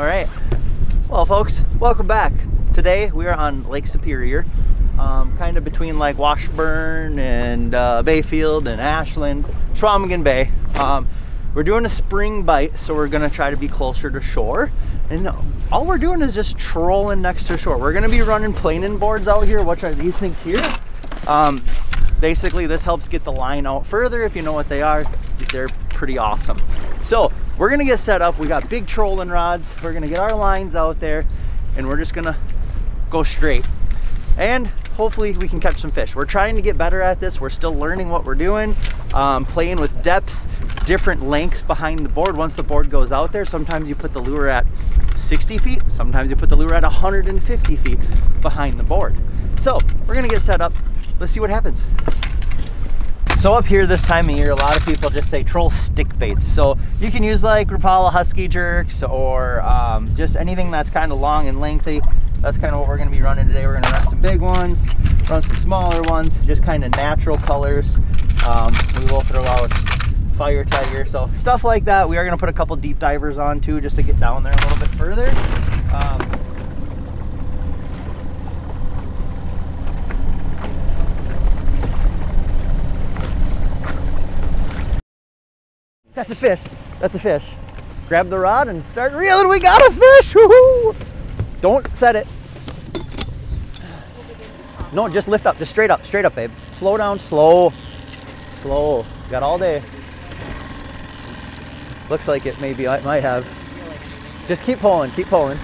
All right, well folks, welcome back. Today we are on Lake Superior, kind of between like Washburn and Bayfield and Ashland, Chequamegon Bay. We're doing a spring bite, so we're gonna try to be closer to shore. And all we're doing is just trolling next to shore. We're gonna be running planing boards out here, which are these things here. Basically, this helps get the line out further. If you know what they are, they're pretty awesome. So we're gonna get set up. We got big trolling rods. We're gonna get our lines out there and we're just gonna go straight. And hopefully we can catch some fish. We're trying to get better at this. We're still learning what we're doing, playing with depths, different lengths behind the board. Once the board goes out there, sometimes you put the lure at 60 feet. Sometimes you put the lure at 150 feet behind the board. So we're gonna get set up. Let's see what happens. So up here this time of year, a lot of people just say troll stick baits. So you can use like Rapala Husky Jerks or just anything that's kind of long and lengthy. That's kind of what we're gonna be running today. We're gonna run some big ones, run some smaller ones, just kind of natural colors. We will throw out Fire Tiger, so stuff like that. We are gonna put a couple deep divers on too, just to get down there a little bit further. That's a fish, that's a fish. Grab the rod and start reeling. We got a fish, woohoo! Don't set it. No, just lift up, just straight up, babe. Slow down, slow, slow. Got all day. Looks like it maybe, I might have. Just keep pulling, keep pulling.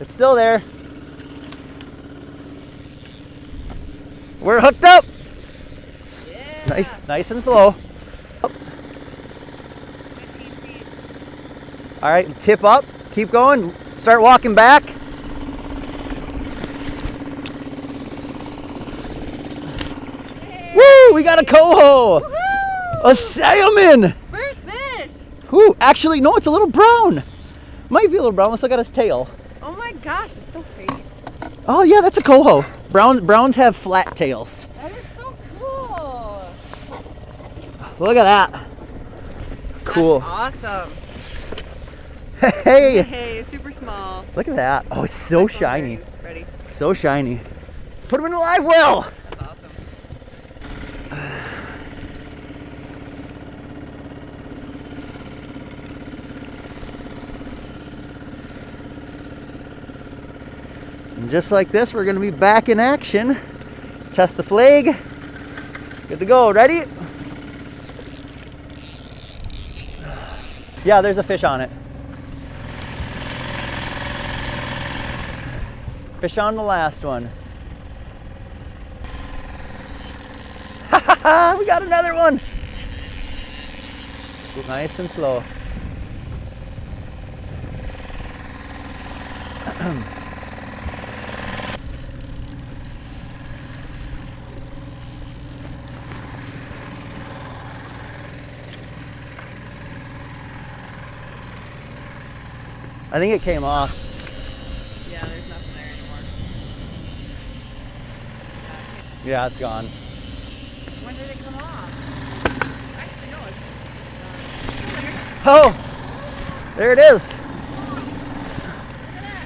It's still there. We're hooked up. Yeah. Nice, nice and slow. All right, tip up, keep going, start walking back. Hey. Woo, we got a coho! Woohoo. A salmon! First fish! Woo, actually, no, it's a little brown. Might be a little brown, let's look at his tail. Oh my gosh, it's so pretty. Oh yeah, that's a coho. Browns have flat tails. That is so cool. Look at that. That's cool. Awesome. Hey! Hey, super small. Look at that. Oh, it's so shiny. Ready. So shiny. Put him in a live well! That's awesome. And just like this, we're going to be back in action. Test the flag. Good to go. Ready? Yeah, there's a fish on it. Fish on the last one. Ha ha ha, we got another one. Nice and slow. I think it came off. Yeah, it's gone. When did it come off? Actually, no, it's gone. Oh, there it is.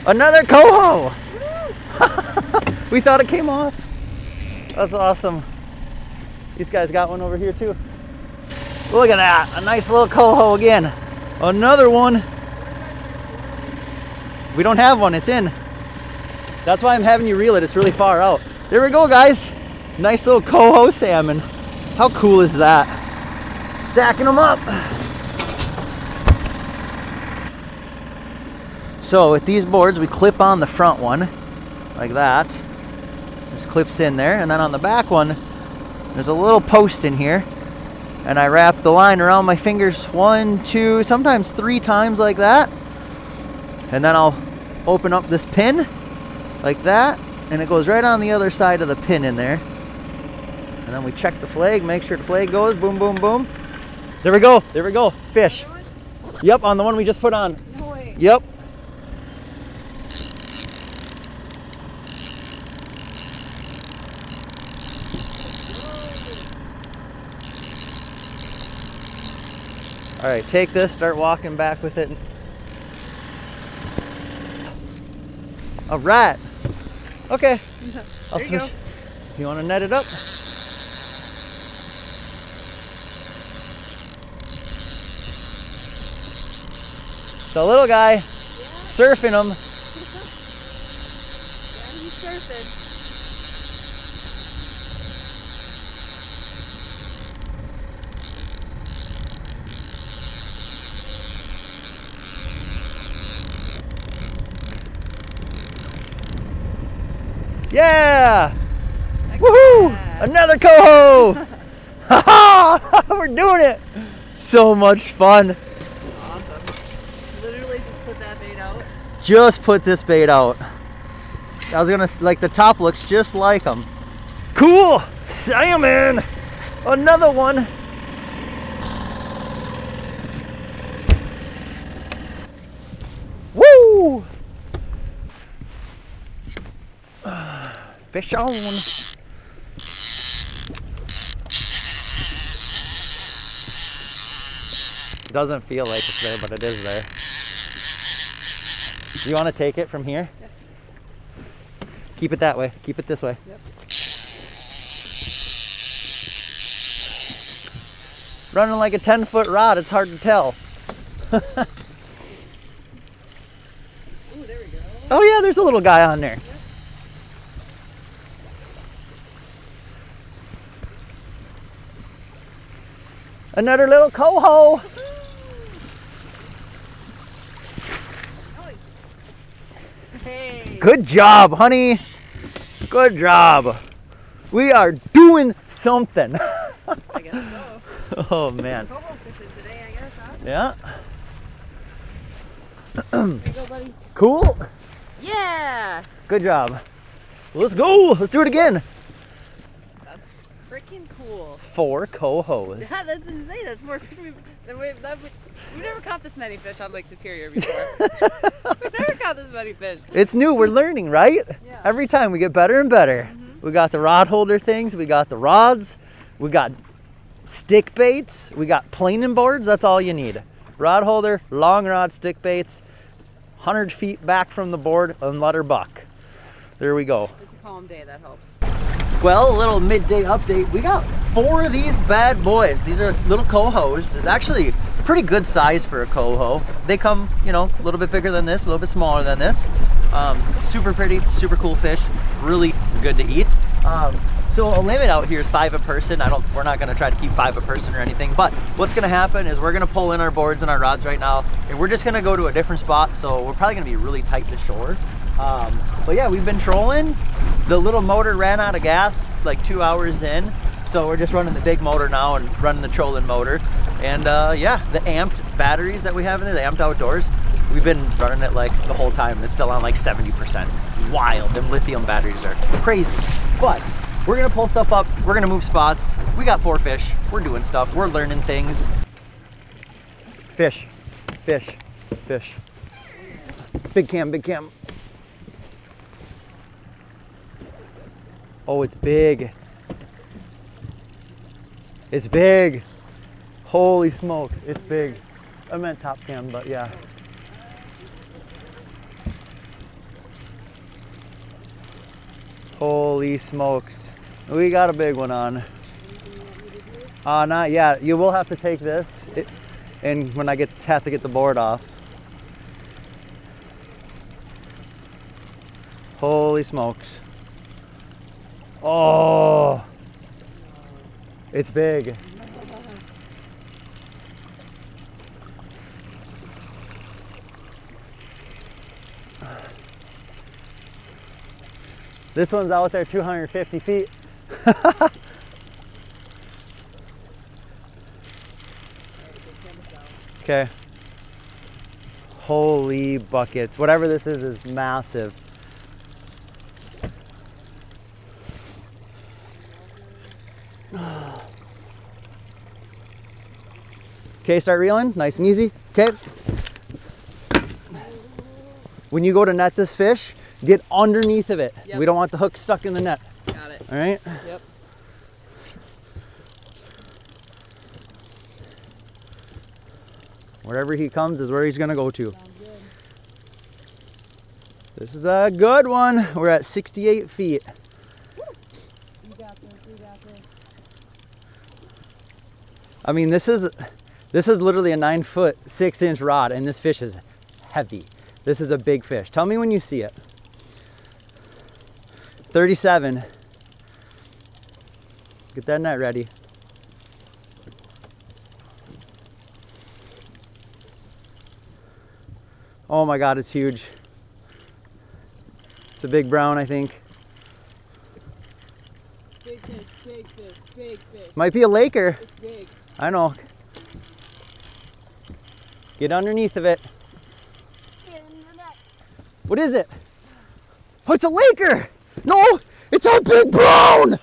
Another coho. We thought it came off. That's awesome. These guys got one over here too. Look at that, a nice little coho again. Another one. We don't have one, it's in. That's why I'm having you reel it, it's really far out. There we go, guys. Nice little coho salmon. How cool is that? Stacking them up. So with these boards, we clip on the front one like that. There's clips in there. And then on the back one, there's a little post in here. And I wrap the line around my fingers one, two, sometimes three times like that. And then I'll open up this pin like that. And it goes right on the other side of the pin in there. And then we check the flag, make sure the flag goes, boom, boom, boom. There we go, fish. Yep, on the one we just put on. No way. Yep. All right, take this, start walking back with it. All right. Okay. There I'll you go. You want to net it up? The little guy, yeah. Surfing them. Yeah, he's surfing. Yeah! Woohoo! Another coho! Ha ha! We're doing it! So much fun! Just put this bait out. I was gonna, like, the top looks just like them. Cool salmon, another one. Woo! Fish on. It doesn't feel like it's there, but it is there. You want to take it from here? Yep. Keep it that way. Keep it this way. Yep. Running like a 10-foot rod, it's hard to tell. Ooh, there we go. Oh yeah, there's a little guy on there. Yep. Another little coho. Good job, honey. Good job. We are doing something. I guess so. Oh, man. Coho fishing today, I guess, huh? Yeah. There you go, buddy. Cool. Yeah. Good job. Let's go. Let's do it again. That's freaking cool. 4 cohos. Yeah, that's insane. That's more than we've never caught this many fish on Lake Superior before. We've never caught this many fish. It's new. We're learning, right? Yeah. Every time we get better and better. Mm-hmm. We got the rod holder things. We got the rods. We got stick baits. We got planing boards. That's all you need. Rod holder, long rod, stick baits, 100 feet back from the board and let her buck. There we go. It's a calm day. That helps. Well, a little midday update. We got 4 of these bad boys. These are little cohos. It's actually pretty good size for a coho. They come, you know, a little bit bigger than this, a little bit smaller than this. Super pretty, super cool fish. Really good to eat. So a limit out here is 5 a person. We're not gonna try to keep 5 a person or anything, but what's gonna happen is we're gonna pull in our boards and our rods right now, and we're just gonna go to a different spot, so we're probably gonna be really tight to shore. But yeah, we've been trolling. The little motor ran out of gas like 2 hours in, so we're just running the big motor now and running the trolling motor. And yeah, the amped batteries that we have in there, the amped outdoors, we've been running it like the whole time. It's still on like 70%. Wild. Them lithium batteries are crazy. But we're gonna pull stuff up. We're gonna move spots. We got 4 fish. We're doing stuff. We're learning things. Fish, fish, fish. Big cam, big cam. Oh, it's big. It's big. Holy smokes, it's big. I meant top cam, but yeah. Holy smokes. We got a big one on. Not yet. You will have to take this, and when I have to get the board off. Holy smokes. Oh, it's big. This one's out there 250 feet. Okay. Holy buckets. Whatever this is massive. Okay, start reeling, nice and easy. Okay. When you go to net this fish, get underneath of it. Yep. We don't want the hook stuck in the net. Got it. All right? Yep. Wherever he comes is where he's gonna go to. This is a good one. We're at 68 feet. You got this, you got this. I mean, this is literally a 9-foot, 6-inch rod, and this fish is heavy. This is a big fish. Tell me when you see it. 37. Get that net ready. Oh my God, it's huge. It's a big brown, I think. Big fish, big fish, big fish. Might be a laker. It's big. I know. Get underneath of it. Get under the net. What is it? Oh, it's a laker. No, it's a big brown.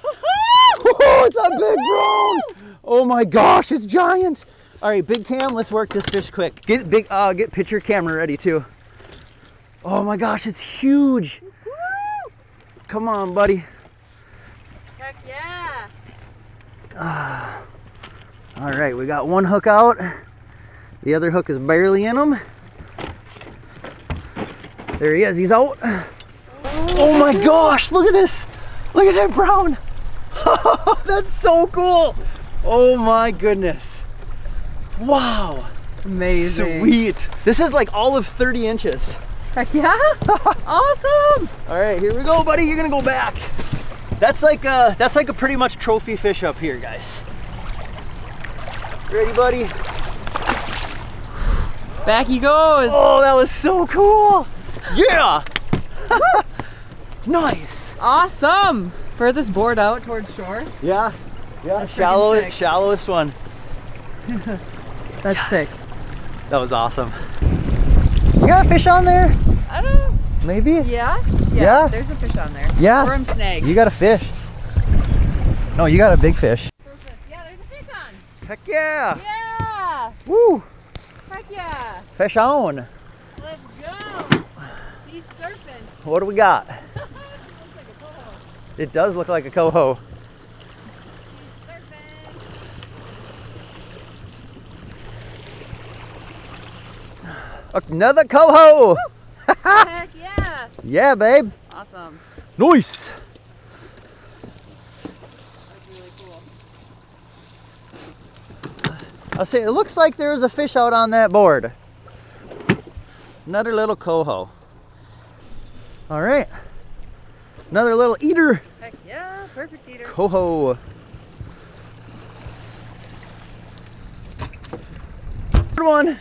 Oh, it's a big brown. Oh my gosh, it's giant. All right, big cam, let's work this fish quick. Get picture camera ready too. Oh my gosh, it's huge. Come on, buddy. Heck yeah. All right, we got one hook out. The other hook is barely in him. There he is, he's out. Oh my gosh, look at this. Look at that brown. That's so cool. Oh my goodness. Wow. Amazing. Sweet. This is like all of 30 inches. Heck yeah. Awesome. All right, here we go, buddy. You're gonna go back. That's like a pretty much trophy fish up here, guys. Ready, buddy? Back he goes. Oh, that was so cool. Yeah. Nice. Awesome. Furthest board out towards shore. Yeah. Yeah. That's shallowest one. That's yes. Sick. That was awesome. You got a fish on there? I don't know. Maybe? Yeah. Yeah. There's a fish on there. Yeah. Or I'm snagged. You got a fish. No, you got a big fish. Yeah, there's a fish on. Heck yeah. Yeah. Woo. Heck yeah. Fish on. Let's go. He's surfing. What do we got? It looks like a coho. It does look like a coho. Another coho! Heck yeah! Yeah, babe! Awesome! Nice! That's really cool. I'll say, it looks like there's a fish out on that board. Another little coho. Alright. Another little eater! Heck yeah! Perfect eater! Coho! Good one!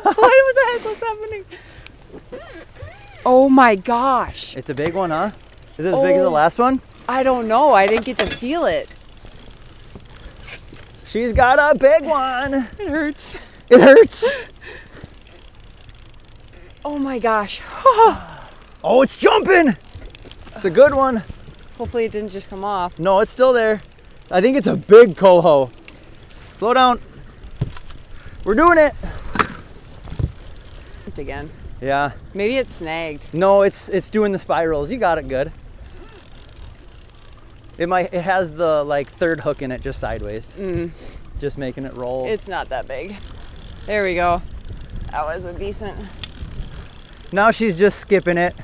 What the heck was happening? Oh my gosh. It's a big one, huh? Is it as big as the last one? I don't know. I didn't get to feel it. She's got a big one. It hurts. It hurts. Oh my gosh. Oh, it's jumping. It's a good one. Hopefully it didn't just come off. No, it's still there. I think it's a big coho. Slow down. We're doing it. Again. Yeah. Maybe it's snagged. No, it's doing the spirals. You got it good. It has the like third hook in it just sideways. Mm. Just making it roll. It's not that big. There we go. That was a decent. Now she's just skipping it.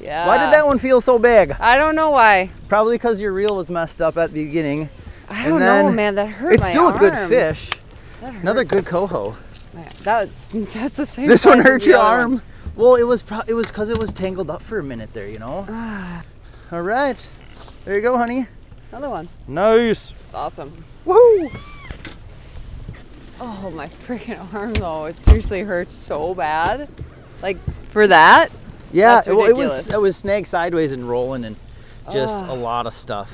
Yeah. Why did that one feel so big? I don't know why. Probably because your reel was messed up at the beginning. I don't know, man. That hurt my arm. It's still a good fish. Another good coho. Man, that's the same. This one hurt your arm. Well, it was because it was tangled up for a minute there, you know. All right, there you go, honey. Another one. Nice. It's awesome. Woohoo! Oh my freaking arm though! It seriously hurts so bad. Like for that. Yeah, that's ridiculous. It was snagged sideways and rolling and just a lot of stuff.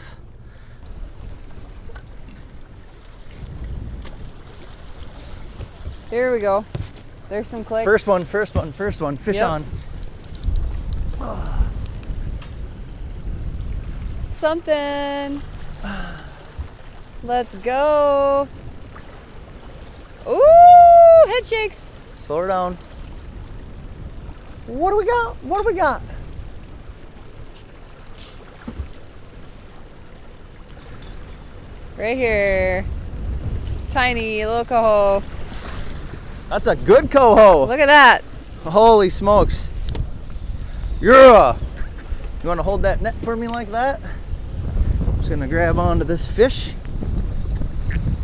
Here we go. There's some clicks. First one. Fish on. Something. Let's go. Ooh, head shakes. Slow her down. What do we got? What do we got? Right here. tiny little coho. That's a good coho. Look at that. Holy smokes. Yeah. You want to hold that net for me like that? I'm just going to grab onto this fish.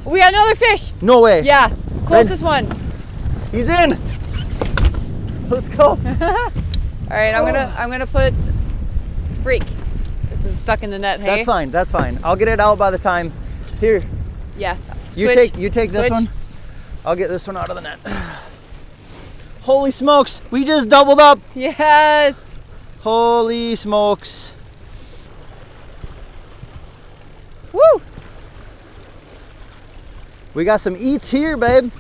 We got another fish. No way. Yeah. Closest one. He's in. Let's go. All right. Oh. I'm going to put break. This is stuck in the net. Hey? That's fine. That's fine. I'll get it out by the time. Here. Yeah. Switch. You take this one. I'll get this one out of the net. Holy smokes. We just doubled up. Yes. Holy smokes. Woo. We got some eats here, babe.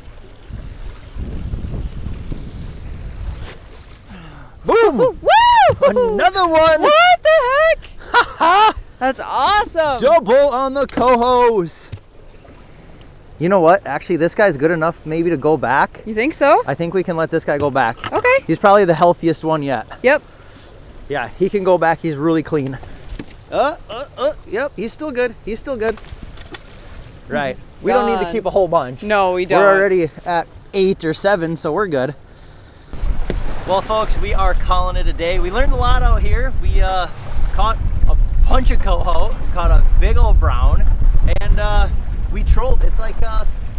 Boom! Woo! Another one! What the heck? Ha ha! That's awesome! Double on the cohos! You know what? Actually, this guy's good enough maybe to go back. You think so? I think we can let this guy go back. Okay. He's probably the healthiest one yet. Yep. Yeah, he can go back. He's really clean. Yep, he's still good. He's still good. Right. We don't need to keep a whole bunch. No, we don't. We're already at 8 or 7, so we're good. Well, folks, we are calling it a day. We learned a lot out here. We caught a bunch of coho, caught a big old brown, and we trolled. It's like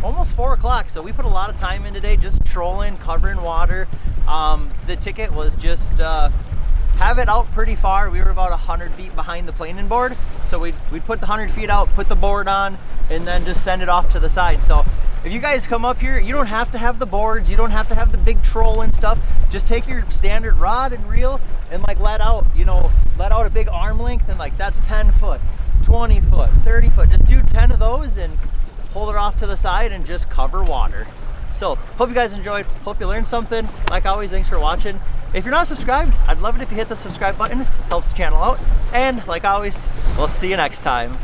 almost 4 o'clock, so we put a lot of time in today just trolling, covering water. The ticket was just have it out pretty far. We were about 100 feet behind the planing board, so we'd put the 100 feet out, put the board on, and then just send it off to the side. So if you guys come up here, you don't have to have the boards, you don't have to have the big troll and stuff. Just take your standard rod and reel and like let out, you know, let out a big arm length, and like that's 10 foot, 20 foot, 30 foot. Just do 10 of those and hold it off to the side and just cover water. So hope you guys enjoyed, hope you learned something. Like always, thanks for watching. If you're not subscribed, I'd love it if you hit the subscribe button. Helps the channel out. And like always, we'll see you next time.